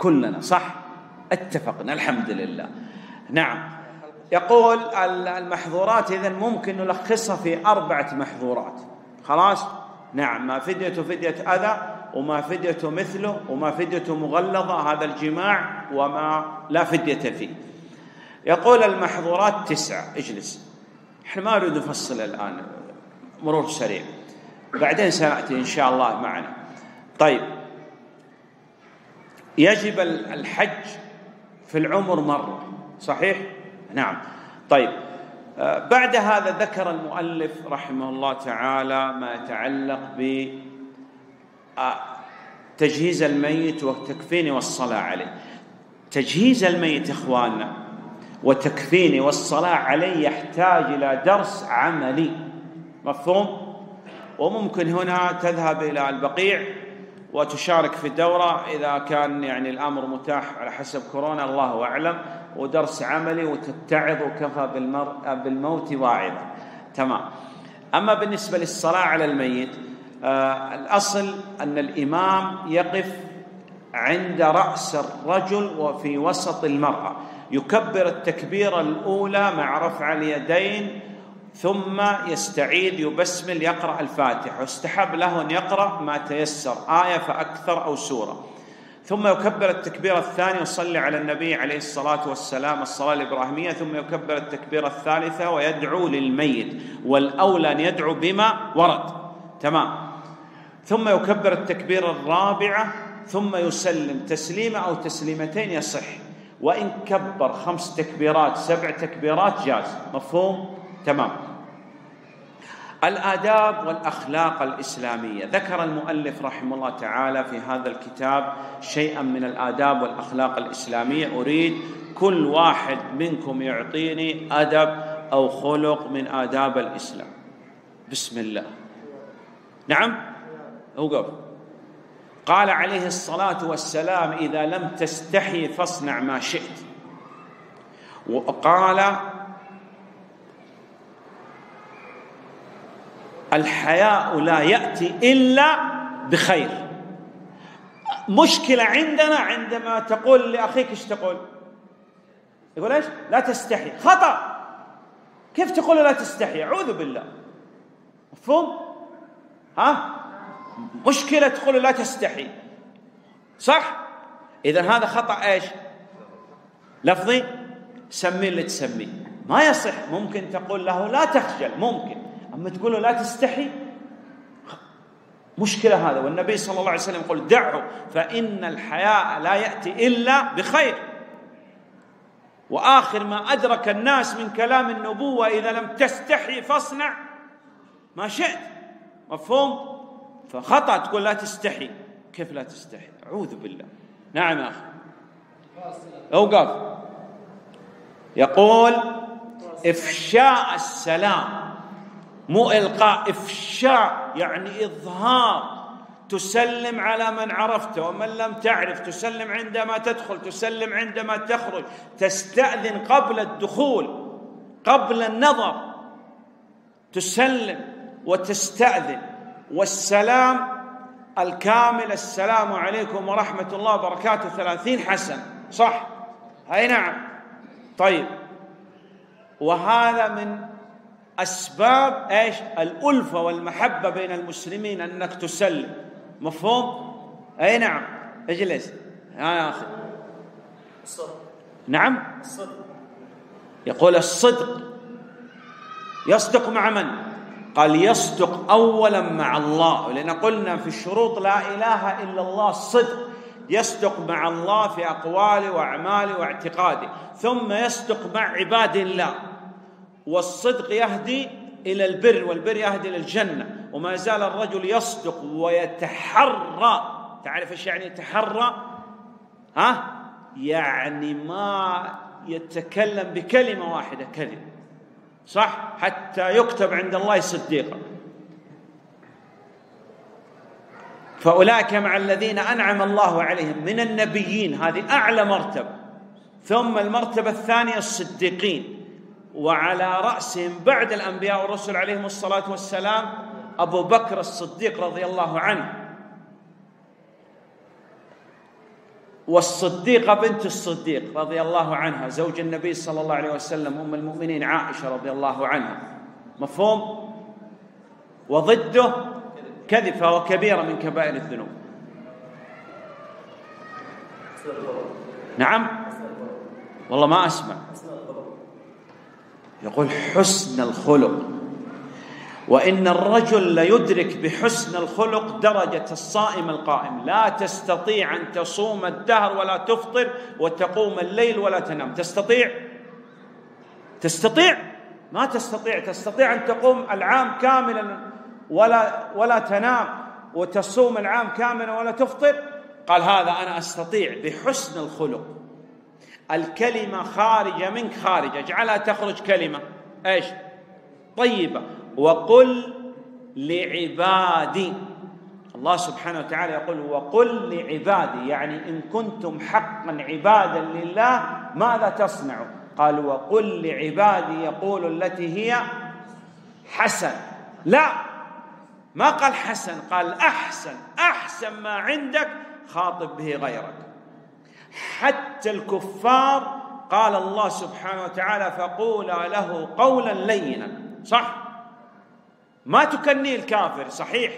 كلنا صح؟ اتفقنا، الحمد لله. نعم، يقول المحظورات إذن ممكن نلخصها في 4 محظورات. خلاص؟ نعم، ما فدية فدية أذى، وما فدية مثله، وما فدية مغلظة هذا الجماع، وما لا فدية فيه. يقول المحظورات 9. اجلس، احنا ما نريد نفصل الآن، مرور سريع، بعدين سنأتي إن شاء الله معنا. طيب، يجب الحج في العمر مرة، صحيح؟ نعم. طيب، بعد هذا ذكر المؤلف رحمه الله تعالى ما يتعلق بتجهيز الميت وتكفينه والصلاة عليه. تجهيز الميت إخواننا وتكفينه والصلاة عليه يحتاج إلى درس عملي، مفهوم؟ وممكن هنا تذهب إلى البقيع وتشارك في الدورة إذا كان يعني الأمر متاح على حسب كورونا، الله أعلم، ودرس عملي وتتعظ، وكفى بالموت واعظا. تمام. أما بالنسبة للصلاة على الميت، الأصل أن الإمام يقف عند رأس الرجل وفي وسط المرأة، يكبر التكبيرة الأولى مع رفع اليدين، ثم يستعيد، يبسمل، يقرأ الفاتحة، واستحب له أن يقرأ ما تيسر، آية فأكثر أو سورة، ثم يكبر التكبير الثاني ويصلي على النبي عليه الصلاة والسلام الصلاة الإبراهيمية، ثم يكبر التكبير الثالثة ويدعو للميت، والأولى أن يدعو بما ورد. تمام. ثم يكبر التكبير الرابعة، ثم يسلم تسليمة أو تسليمتين يصح، وإن كبر 5 تكبيرات 7 تكبيرات جاز، مفهوم؟ تمام. الآداب والأخلاق الإسلامية، ذكر المؤلف رحمه الله تعالى في هذا الكتاب شيئا من الآداب والأخلاق الإسلامية، أريد كل واحد منكم يعطيني أدب أو خلق من آداب الإسلام. بسم الله. نعم، أوقف. قال عليه الصلاة والسلام: إذا لم تستحي فاصنع ما شئت. وقال: الحياء لا يأتي إلا بخير. مشكلة عندنا عندما تقول لأخيك إيش تقول؟ يقول إيش؟ لا تستحي. خطأ، كيف تقول لا تستحي؟ أعوذ بالله، مفهوم؟ ها؟ مشكلة تقول لا تستحي، صح؟ إذن هذا خطأ إيش؟ لفظي، سميه اللي تسميه، ما يصح. ممكن تقول له لا تخجل، ممكن، أما تقول له لا تستحي مشكلة هذا. والنبي صلى الله عليه وسلم يقول: دعه فإن الحياء لا يأتي إلا بخير. وآخر ما أدرك الناس من كلام النبوة: إذا لم تستحي فاصنع ما شئت، مفهوم؟ فخطأ تقول لا تستحي، كيف لا تستحي؟ أعوذ بالله. نعم يا أخي، أوقف. يقول: إفشاء السلام، مو إلقاء، إفشاء يعني إظهار. تسلم على من عرفته، ومن لم تعرف تسلم عندما تدخل، تسلم عندما تخرج، تستأذن قبل الدخول، قبل النظر تسلم وتستأذن. والسلام الكامل: السلام عليكم ورحمة الله وبركاته، 30 حسنة، صح؟ أي نعم. طيب، وهذا من أسباب إيش؟ الألفة والمحبة بين المسلمين، أنك تسلم، مفهوم؟ أي نعم. اجلس يا أخي. الصدق. نعم، الصدق. يقول: الصدق. يصدق مع من؟ قال: يصدق أولا مع الله، لأن قلنا في الشروط لا إله إلا الله الصدق، يصدق مع الله في أقواله وأعماله واعتقاده، ثم يصدق مع عباد الله. والصدق يهدي إلى البر، والبر يهدي إلى الجنة. وما زال الرجل يصدق ويتحرى. تعرف إيش يعني يتحرى؟ ها؟ يعني ما يتكلم بكلمة واحدة، كلمة، صح؟ حتى يكتب عند الله صديقا. فأولئك مع الذين أنعم الله عليهم من النبيين، هذه أعلى مرتبة، ثم المرتبة الثانية الصديقين، وعلى رأسهم بعد الأنبياء والرسل عليهم الصلاة والسلام أبو بكر الصديق رضي الله عنه. والصديقة بنت الصديق رضي الله عنها زوج النبي صلى الله عليه وسلم أم المؤمنين عائشة رضي الله عنها. مفهوم؟ وضده كذب فهو كبيرة من كبائر الذنوب. نعم والله ما أسمع. يقول حسن الخلق، وإن الرجل ليدرك بحسن الخلق درجة الصائم القائم، لا تستطيع أن تصوم الدهر ولا تفطر وتقوم الليل ولا تنام. تستطيع؟ ما تستطيع. تستطيع أن تقوم العام كاملا ولا تنام وتصوم العام كاملا ولا تفطر؟ قال هذا أنا أستطيع بحسن الخلق. الكلمة خارجة منك خارجة، اجعلها تخرج كلمة ايش؟ طيبة. وقل لعبادي، الله سبحانه وتعالى يقول وقل لعبادي، يعني إن كنتم حقا عبادا لله ماذا تصنعوا؟ قال وقل لعبادي يقول التي هي حسن. لا، ما قال حسن، قال أحسن. أحسن ما عندك خاطب به غيرك. حتى الكفار قال الله سبحانه وتعالى فقولا له قولا لينا، صح؟ ما تكني الكافر، صحيح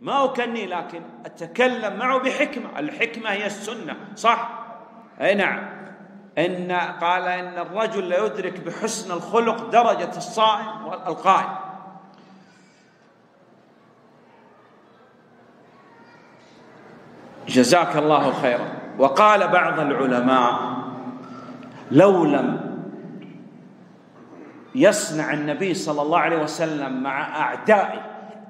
ما أكني، لكن أتكلم معه بحكمة. الحكمة هي السنة، صح؟ أي نعم. إن قال إن الرجل لا يدرك بحسن الخلق درجة الصائم والقائم. جزاك الله خيرا. وقال بعض العلماء لو لم يصنع النبي صلى الله عليه وسلم مع أعدائه،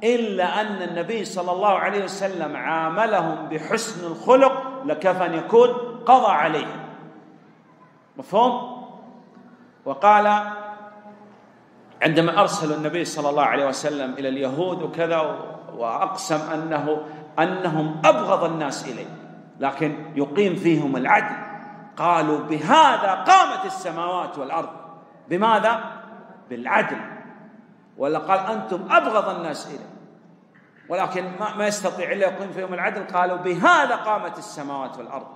إلا أن النبي صلى الله عليه وسلم عاملهم بحسن الخلق لكفى أن يكون قضى عليهم. مفهوم؟ وقال عندما أرسلوا النبي صلى الله عليه وسلم إلى اليهود وكذا، وأقسم أنهم أبغض الناس إليه، لكن يقيم فيهم العدل. قالوا بهذا قامت السماوات والأرض. بماذا؟ بالعدل. ولا قال أنتم أبغض الناس إليه، ولكن ما يستطيع إلا يقيم فيهم العدل. قالوا بهذا قامت السماوات والأرض.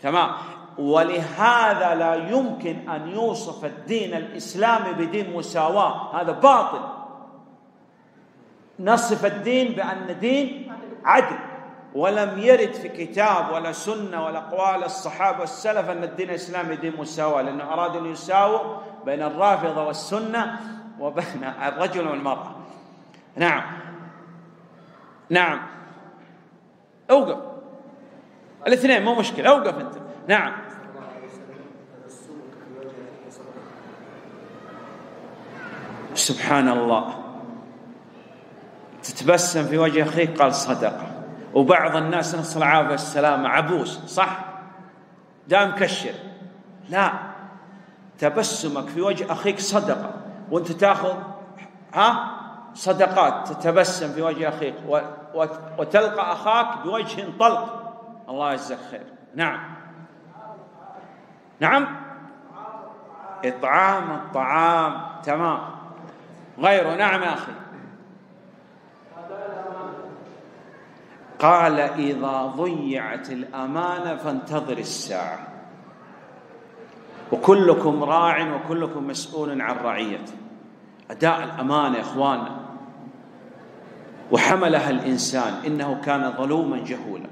تمام. ولهذا لا يمكن أن يوصف الدين الإسلامي بدين مساواة، هذا باطل. نصف الدين بأن دين عدل، ولم يرد في كتاب ولا سنة ولا أقوال الصحابة والسلف أن الدين الإسلامي دين مساواة، لأنه أراد أن يساوي بين الرافضة والسنة وبين الرجل والمرأة. نعم نعم، أوقف الاثنين مو مشكلة، أوقف أنت. نعم. سبحان الله، تتبسم في وجه أخيك قال صدقة. وبعض الناس نسأل العافية والسلامة عبوس، صح؟ دام كشر. لا، تبسمك في وجه أخيك صدقة، وأنت تأخذ صدقات. تتبسم في وجه أخيك وتلقى أخاك بوجه طلق. الله يجزاك خير. نعم نعم. إطعام الطعام، تمام. غيره. نعم يا أخي. قال إذا ضيعت الأمانة فانتظر الساعة، وكلكم راع وكلكم مسؤول عن رعيته. أداء الأمانة يا إخواننا، وحملها الإنسان إنه كان ظلوما جهولا.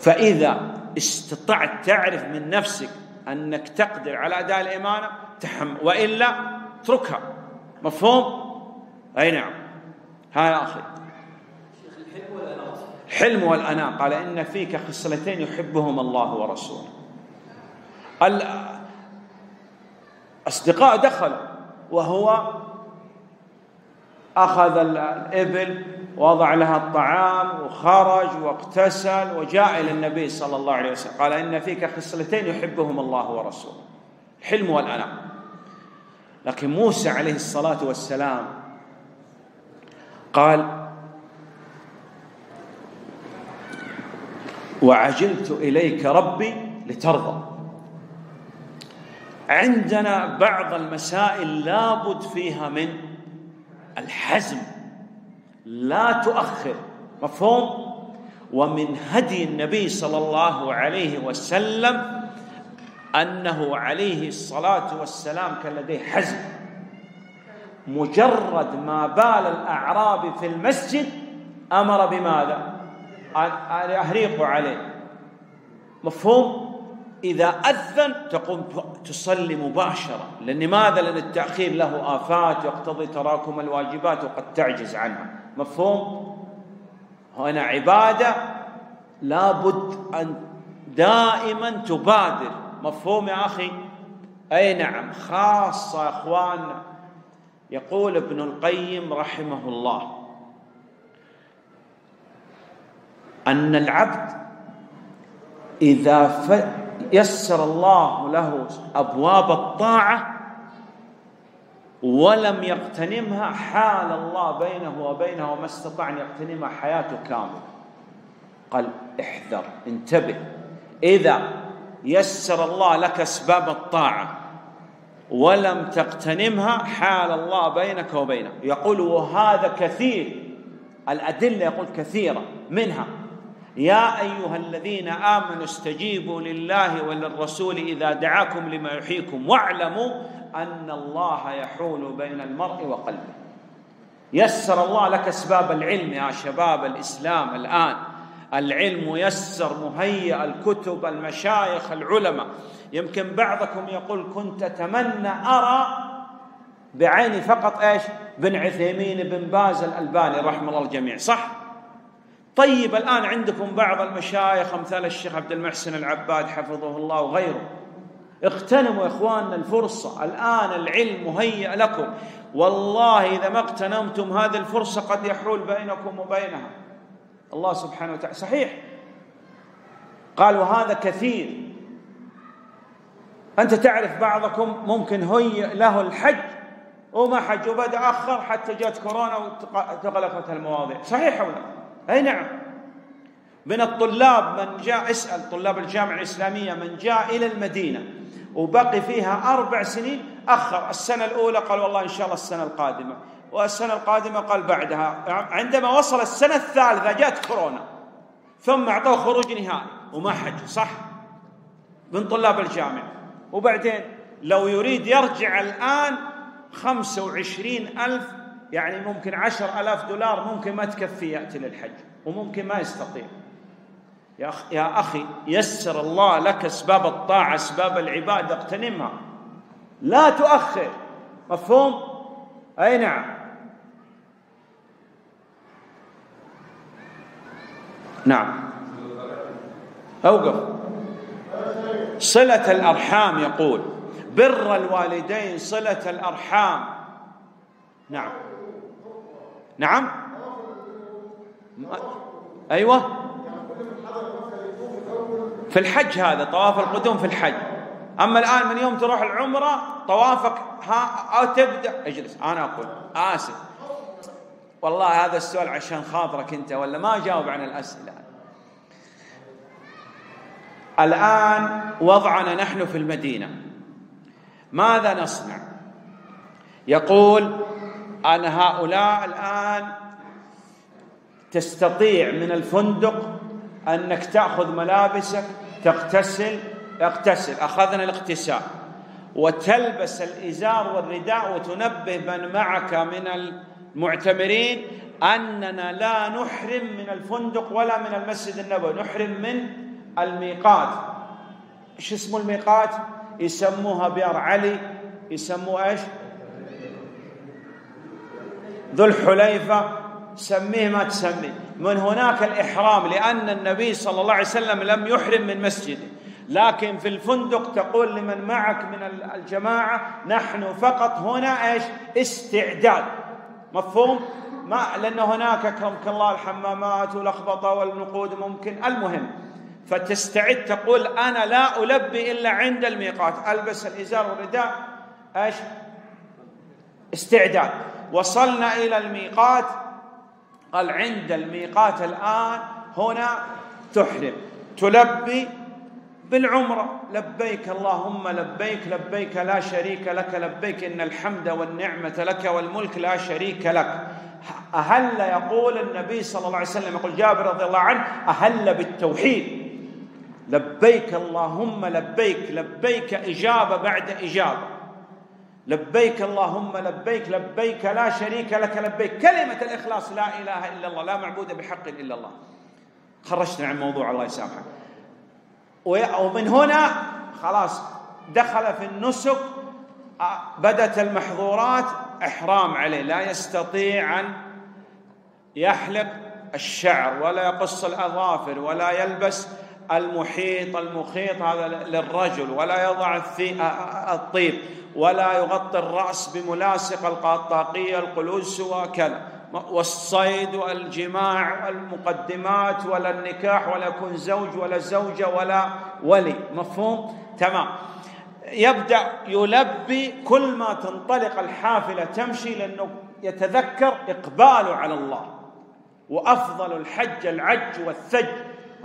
فإذا استطعت تعرف من نفسك أنك تقدر على أداء الأمانة تحمل، وإلا اتركها. مفهوم؟ أي نعم. ها يا أخي. الحلم والأناة، قال إن فيك خصلتين يحبهم الله ورسوله. الأصدقاء دخلوا وهو أخذ الإبل ووضع لها الطعام وخرج واغتسل وجاء إلى النبي صلى الله عليه وسلم، قال إن فيك خصلتين يحبهم الله ورسوله، الحلم والأناة. لكن موسى عليه الصلاة والسلام قال وعجلت إليك ربي لترضى. عندنا بعض المسائل لابد فيها من الحزم، لا تؤخر. مفهوم؟ ومن هدي النبي صلى الله عليه وسلم أنه عليه الصلاة والسلام كان لديه حزم. مجرد ما بال الأعرابي في المسجد أمر بماذا؟ أن يحرقوا عليه. مفهوم؟ إذا أذن تقوم تصلي مباشرة. لأن ماذا؟ لأن التأخير له آفات يقتضي تراكم الواجبات وقد تعجز عنها. مفهوم؟ هنا عبادة لابد أن دائما تبادر. مفهوم يا أخي؟ أي نعم، خاصة أخواننا. يقول ابن القيم رحمه الله أن العبد إذا يسر الله له أبواب الطاعة ولم يغتنمها حال الله بينه وبينها وما استطاع أن يغتنمها حياته كاملة. قال احذر، انتبه، إذا يسر الله لك أسباب الطاعة ولم تغتنمها حال الله بينك وبينه. يقول وهذا كثير، الأدلة يقول كثيرة منها: يا أيها الذين آمنوا استجيبوا لله وللرسول إذا دعاكم لما يحييكم واعلموا أن الله يحول بين المرء وقلبه. يسر الله لك أسباب العلم يا شباب الإسلام الآن، العلم يسر، مهيأ، الكتب، المشايخ، العلماء. يمكن بعضكم يقول كنت أتمنى أرى بعيني فقط إيش؟ بن عثيمين، بن باز، الألباني رحمه الله الجميع، صح؟ طيب الآن عندكم بعض المشايخ أمثال الشيخ عبد المحسن العباد حفظه الله وغيره. اغتنموا يا إخواننا الفرصة، الآن العلم مهيأ لكم. والله إذا ما اغتنمتم هذه الفرصة قد يحول بينكم وبينها. الله سبحانه وتعالى صحيح قال وهذا كثير. أنت تعرف بعضكم ممكن هيئ له الحج وما حج وبدأ أخر حتى جاءت كورونا وتغلقت المواضيع، صحيح ولا لا؟ أي نعم. من الطلاب من جاء، اسأل طلاب الجامعة الإسلامية، من جاء إلى المدينة وبقي فيها 4 سنين، أخر السنة الأولى قال والله إن شاء الله السنة القادمة، والسنة القادمة قال بعدها. عندما وصل السنة الثالثة جاءت كورونا ثم أعطوه خروج نهائي وما حج، صح؟ من طلاب الجامعة. وبعدين لو يريد يرجع الآن 25,000 يعني ممكن $10,000 ممكن ما تكفي يأتي للحج وممكن ما يستطيع. يا أخي يسر الله لك أسباب الطاعة، أسباب العبادة، اغتنمها، لا تؤخر. مفهوم؟ أي نعم. نعم، أوقف. صلة الأرحام، يقول بر الوالدين، صلة الأرحام. نعم نعم أيوة، في الحج هذا طواف القدوم في الحج. أما الآن من يوم تروح العمرة طوافك أو تبدأ، اجلس، أنا أقول آسف والله هذا السؤال عشان خاطرك أنت ولا ما أجاوب عن الأسئلة. الآن وضعنا نحن في المدينة، ماذا نصنع؟ يقول أن هؤلاء الآن تستطيع من الفندق أنك تأخذ ملابسك، تغتسل، اغتسل، أخذنا الاغتسال، وتلبس الإزار والرداء، وتنبه من معك من المعتمرين أننا لا نحرم من الفندق ولا من المسجد النبوي، نحرم من الميقات. إيش اسمه الميقات؟ يسموها بير علي، يسموها إيش؟ ذو الحليفة، سميه ما تسميه. من هناك الإحرام، لأن النبي صلى الله عليه وسلم لم يحرم من مسجده، لكن في الفندق تقول لمن معك من الجماعة نحن فقط هنا إيش؟ استعداد. مفهوم؟ ما لأن هناك كم الله الحمامات والأخبطة والنقود ممكن. المهم فتستعد، تقول أنا لا ألبي إلا عند الميقات، ألبس الإزار والرداء، إيش؟ استعداد. وصلنا إلى الميقات، قال عند الميقات الآن هنا تحرم، تلبي بالعمرة، لبيك اللهم لبيك، لبيك لا شريك لك لبيك، إن الحمد والنعمة لك والملك لا شريك لك. أهل يقول النبي صلى الله عليه وسلم، يقول جابر رضي الله عنه: أهل بالتوحيد، لبيك اللهم لبيك، لبيك إجابة بعد إجابة، لبيك اللهم لبيك، لبيك لا شريك لك لبيك، كلمة الإخلاص لا إله إلا الله، لا معبود بحق إلا الله. خرجتنا عن موضوع، الله يسامحك. ومن هنا خلاص دخل في النسك، بدت المحظورات إحرام عليه، لا يستطيع أن يحلق الشعر ولا يقص الأظافر ولا يلبس المحيط، المخيط هذا للرجل، ولا يضع الطيب، ولا يغطي الرأس بملاصق، القطاقية، القلوس وكذا، والصيد والجماع والمقدمات، ولا النكاح، ولا يكون زوج ولا زوجة ولا ولي. مفهوم؟ تمام. يبدأ يلبي كل ما تنطلق الحافلة تمشي، لأنه يتذكر إقباله على الله، وأفضل الحج العج والثج،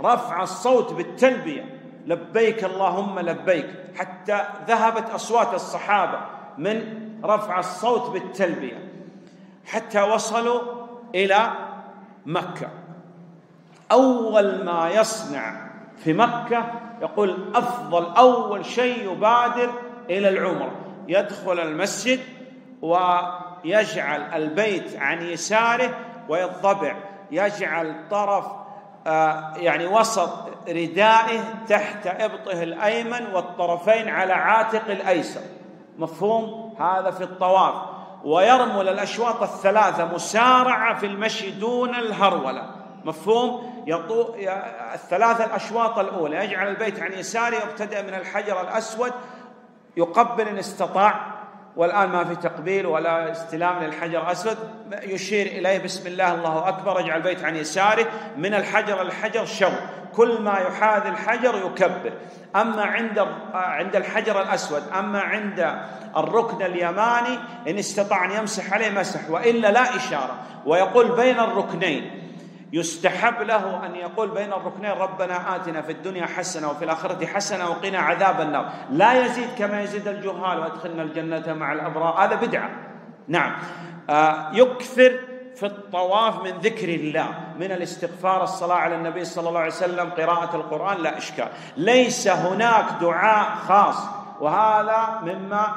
رفع الصوت بالتلبية، لبيك اللهم لبيك، حتى ذهبت أصوات الصحابة من رفع الصوت بالتلبية حتى وصلوا إلى مكة. أول ما يصنع في مكة يقول أول شيء يبادر إلى العمرة، يدخل المسجد ويجعل البيت عن يساره ويضبع، يجعل طرف وسط ردائه تحت إبطه الأيمن والطرفين على عاتق الأيسر. مفهوم؟ هذا في الطواف. ويرمل الأشواط الثلاثة مسارعة في المشي دون الهرولة. مفهوم؟ الثلاثة الأشواط الأولى يجعل البيت عن يساره، يبتدئ من الحجر الأسود، يقبل إن استطاع، والآن ما في تقبيل ولا استلام للحجر الأسود، يشير إليه بسم الله الله أكبر، يجعل البيت عن يساره، من الحجر الحجر شو، كل ما يحاذي الحجر يكبر. أما عند الحجر الأسود، أما عند الركن اليماني إن استطاع أن يمسح عليه مسح، وإلا لا إشارة. ويقول بين الركنين، يستحب له أن يقول بين الركنين ربنا آتنا في الدنيا حسنة وفي الآخرة حسنة وقنا عذاب النار، لا يزيد كما يزيد الجهال، وأدخلنا الجنة مع الأبرار. هذا بدعة. نعم. يكثر في الطواف من ذكر الله، من الاستغفار، الصلاة على النبي صلى الله عليه وسلم، قراءة القرآن، لا إشكال. ليس هناك دعاء خاص، وهذا مما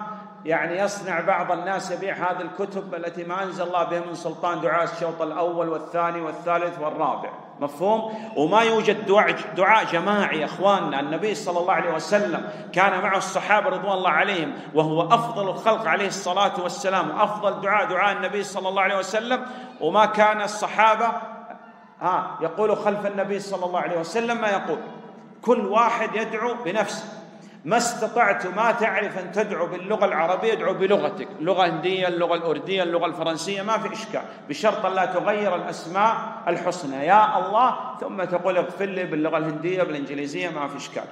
يصنع بعض الناس، يبيع هذه الكتب التي ما أنزل الله بها من سلطان، دعاء الشوط الأول والثاني والثالث والرابع. مفهوم؟ وما يوجد دعاء جماعي. إخواننا، النبي صلى الله عليه وسلم كان معه الصحابة رضوان الله عليهم، وهو أفضل الخلق عليه الصلاة والسلام، وأفضل دعاء النبي صلى الله عليه وسلم. وما كان الصحابة يقول خلف النبي صلى الله عليه وسلم ما يقول، كل واحد يدعو بنفسه. ما استطعت ما تعرف أن تدعو باللغة العربية، ادعو بلغتك، اللغة الهندية، اللغة الأردية، اللغة الفرنسية، ما في إشكال، بشرط لا تغير الأسماء الحسنى. يا الله، ثم تقول اغفر لي باللغة الهندية بالإنجليزية، ما في إشكال.